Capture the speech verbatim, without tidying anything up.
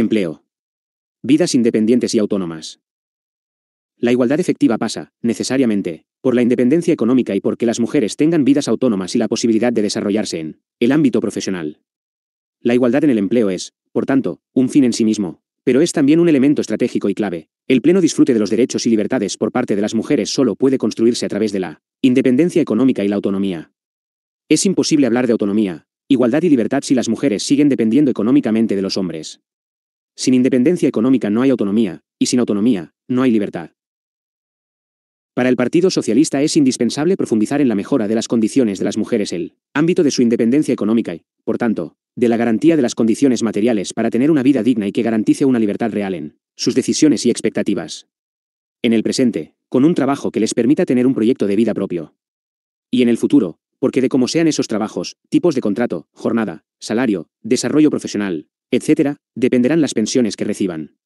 Empleo. Vidas independientes y autónomas. La igualdad efectiva pasa, necesariamente, por la independencia económica y porque las mujeres tengan vidas autónomas y la posibilidad de desarrollarse en el ámbito profesional. La igualdad en el empleo es, por tanto, un fin en sí mismo, pero es también un elemento estratégico y clave. El pleno disfrute de los derechos y libertades por parte de las mujeres solo puede construirse a través de la independencia económica y la autonomía. Es imposible hablar de autonomía, igualdad y libertad si las mujeres siguen dependiendo económicamente de los hombres. Sin independencia económica no hay autonomía, y sin autonomía, no hay libertad. Para el Partido Socialista es indispensable profundizar en la mejora de las condiciones de las mujeres el ámbito de su independencia económica y, por tanto, de la garantía de las condiciones materiales para tener una vida digna y que garantice una libertad real en sus decisiones y expectativas. En el presente, con un trabajo que les permita tener un proyecto de vida propio. Y en el futuro, porque de cómo sean esos trabajos, tipos de contrato, jornada, salario, desarrollo profesional, etcétera, dependerán las pensiones que reciban.